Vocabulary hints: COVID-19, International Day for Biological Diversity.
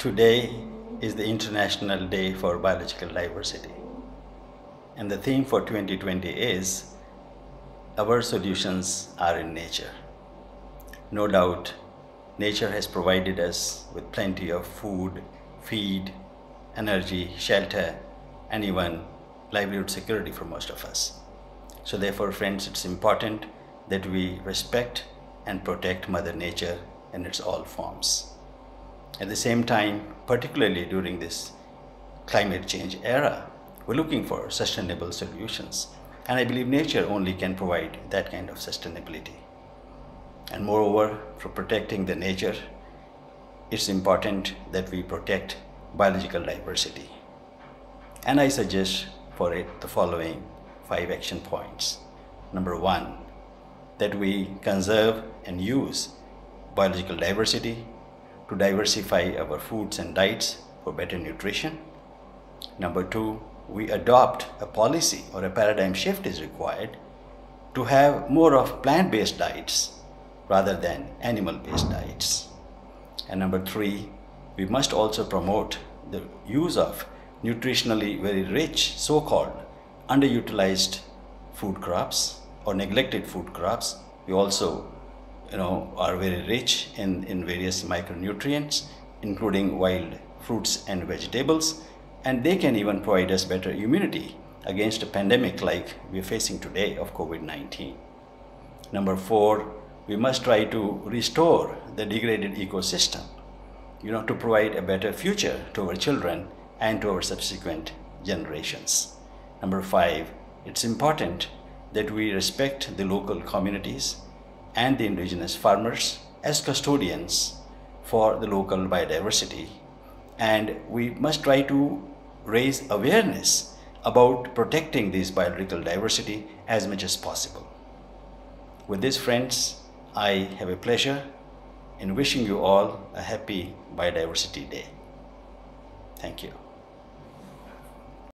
Today is the International Day for Biological Diversity, and the theme for 2020 is our solutions are in nature. No doubt, nature has provided us with plenty of food, feed, energy, shelter, and even livelihood security for most of us. So therefore, friends, it's important that we respect and protect Mother Nature in its all forms. At the same time, particularly during this climate change era, we're looking for sustainable solutions. And I believe nature only can provide that kind of sustainability. And moreover, for protecting the nature, it's important that we protect biological diversity. And I suggest for it the following 5 action points. Number 1, that we conserve and use biological diversity to diversify our foods and diets for better nutrition. Number 2, we adopt a policy or a paradigm shift is required to have more of plant-based diets rather than animal-based diets. And number 3, we must also promote the use of nutritionally very rich, so-called underutilized food crops or neglected food crops. We also are very rich in various micronutrients, including wild fruits and vegetables, and they can even provide us better immunity against a pandemic like we're facing today of COVID-19. Number 4, we must try to restore the degraded ecosystem, to provide a better future to our children and to our subsequent generations. Number 5, it's important that we respect the local communities and the indigenous farmers as custodians for the local biodiversity, and we must try to raise awareness about protecting this biological diversity as much as possible. With this, friends, I have a pleasure in wishing you all a happy Biodiversity Day. Thank you.